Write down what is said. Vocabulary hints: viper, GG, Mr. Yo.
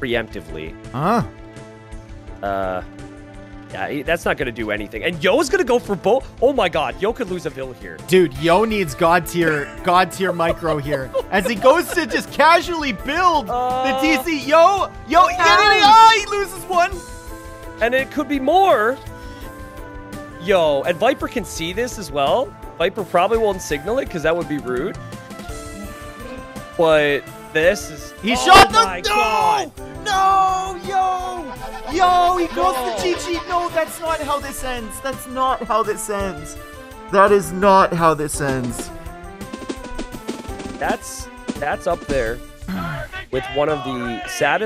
preemptively. Yeah, that's not going to do anything. And Yo is going to go for both. Oh my God, Yo could lose a vill here. Dude, Yo needs God tier micro here. As he goes to just casually build the TC. Yo, he loses one. And it could be more. Yo, and Viper can see this as well. Viper probably won't signal it because that would be rude. But this is... He shot the... No! God. No! Yo! Yo, he goes to GG. No, that's not how this ends. That's not how this ends. That is not how this ends. That's up there with one of the saddest...